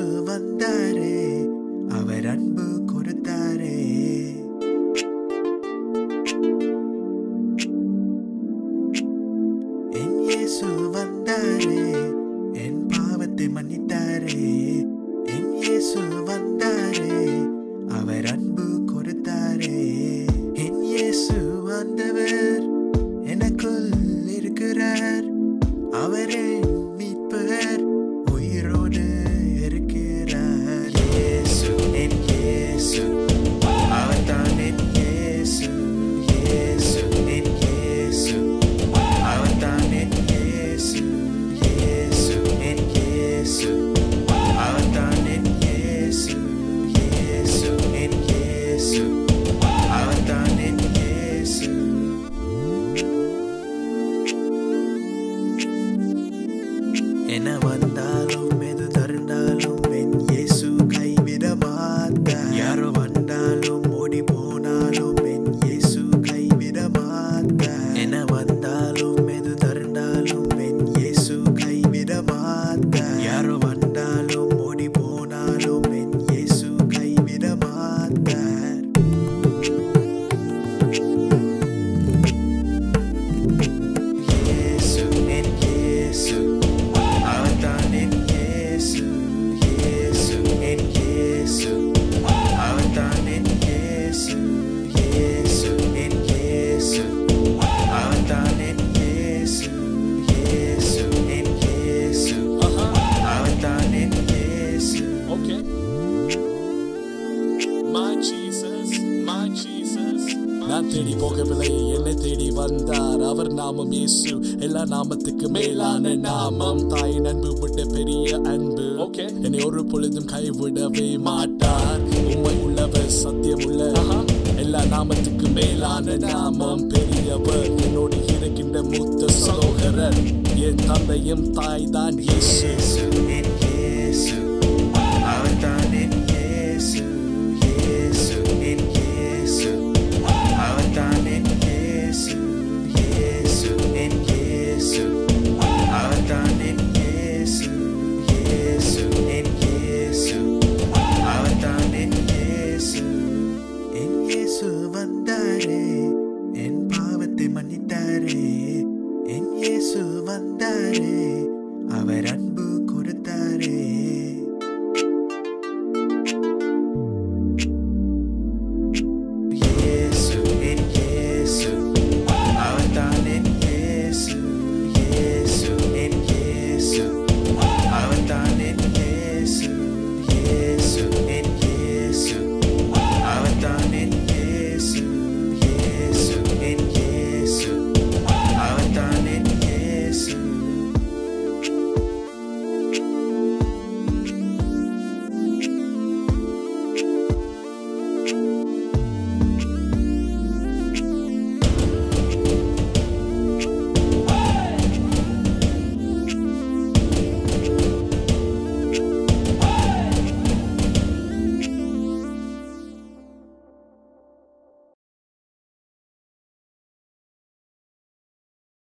இயேசு வந்தாரே, அவர் அன்பு கொடுத்தாரே. என் இயேசு வந்தாரே, என் பாவத்தை மன்னித்தாரே. என் இயேசு வந்தாரே, அவர் அன்பு கொடுத்தாரே. என் இயேசு ஆண்டவர் எனக்குள் இருக்கிறார், அவரே மீட்பர், உயிரோடு இருக்கிறார். இயேசு என் இயேசு, அவர் தான் என் இயேசு. இயேசு என் இயேசு, அவர் தான் என் இயேசு. இயேசு என் இயேசு, அவர் தான் என் இயேசு. இயேசு என் இயேசு, அவர் தான் என் இயேசு. என்ன வந்தாலும் எது தருந்தாலும் என் இயேசு கைவிட மாட்டார். யாரோ வந்தாலும் ஓடி போனாலும் என் இயேசு கைவிட மாட்டார். என்ன வந்தாலும் எது தருந்தாலும் என் இயேசு கைவிட மாட்டார். யாரோ வந்தாலும் ஓடி போனாலும் என் இயேசு கைவிட மாட்டார். இயேசு என் இயேசு, நான் தேடி போகவில்லை, என்னை தேடி வந்தார். அவர் நாமம் இயேசு, எல்லா நாமத்துக்கு மேலான நாமம். தாயின் அன்பு விட பெரிய அன்பு, என்னை ஒரு பொழுதும் கைவிடவே மாட்டார். உண்மை உள்ளவர், சத்தியம் உள்ளவர், எல்லா நாமத்துக்கு மேலான நாமம். பெரியவர், என்னோடு இருக்கின்ற மூத்த சகோதரர், என் தந்தையும் தாய் தான் இயேசு.